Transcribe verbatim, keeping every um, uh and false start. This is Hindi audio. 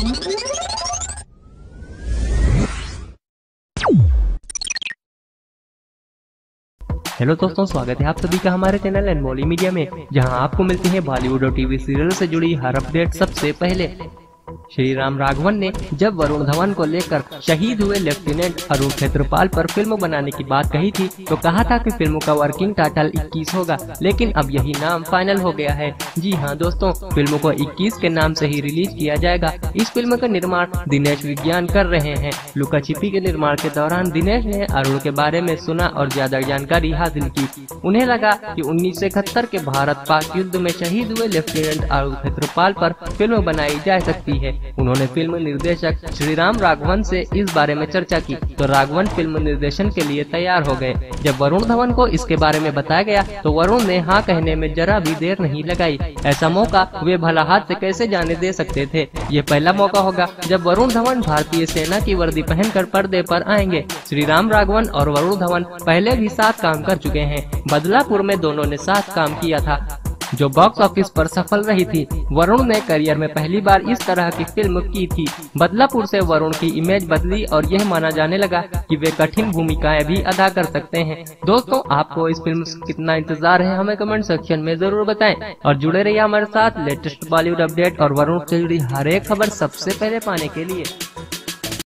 हेलो दोस्तों, स्वागत है आप सभी का हमारे चैनल एन बॉली मीडिया में, जहां आपको मिलते हैं बॉलीवुड और टीवी सीरियल से जुड़ी हर अपडेट। सबसे पहले श्री राम राघवन ने जब वरुण धवन को लेकर शहीद हुए लेफ्टिनेंट अरुण खेतरपाल पर फिल्म बनाने की बात कही थी तो कहा था कि फिल्म का वर्किंग टाइटल इक्कीस होगा, लेकिन अब यही नाम फाइनल हो गया है। जी हां दोस्तों, फिल्म को इक्कीस के नाम से ही रिलीज किया जाएगा। इस फिल्म का निर्माण दिनेश विज्ञान कर रहे हैं। लुका छिपी के निर्माण के दौरान दिनेश ने अरुण के बारे में सुना और ज्यादा जानकारी हासिल की। उन्हें लगा कि उन्नीस सौ इकहत्तर के भारत पाक युद्ध में शहीद हुए लेफ्टिनेंट अरुण खेतरपाल पर फिल्म बनाई जा सकती है। उन्होंने फिल्म निर्देशक श्री राम राघवन से इस बारे में चर्चा की तो राघवन फिल्म निर्देशन के लिए तैयार हो गए। जब वरुण धवन को इसके बारे में बताया गया तो वरुण ने हाँ कहने में जरा भी देर नहीं लगाई। ऐसा मौका वे भला हाथ से कैसे जाने दे सकते थे। ये पहला मौका होगा जब वरुण धवन भारतीय सेना की वर्दी पहनकर पर्दे पर आएंगे। श्री राम राघवन और वरुण धवन पहले भी साथ काम कर चुके हैं। बदलापुर में दोनों ने साथ काम किया था जो बॉक्स ऑफिस पर सफल रही थी। वरुण ने करियर में पहली बार इस तरह की फिल्म की थी। बदलापुर से वरुण की इमेज बदली और यह माना जाने लगा कि वे कठिन भूमिकाएं भी अदा कर सकते हैं। दोस्तों, आपको इस फिल्म से कितना इंतजार है हमें कमेंट सेक्शन में जरूर बताएं और जुड़े रहिए हमारे साथ लेटेस्ट बॉलीवुड अपडेट और वरुण से जुड़ी हर एक खबर सबसे पहले पाने के लिए।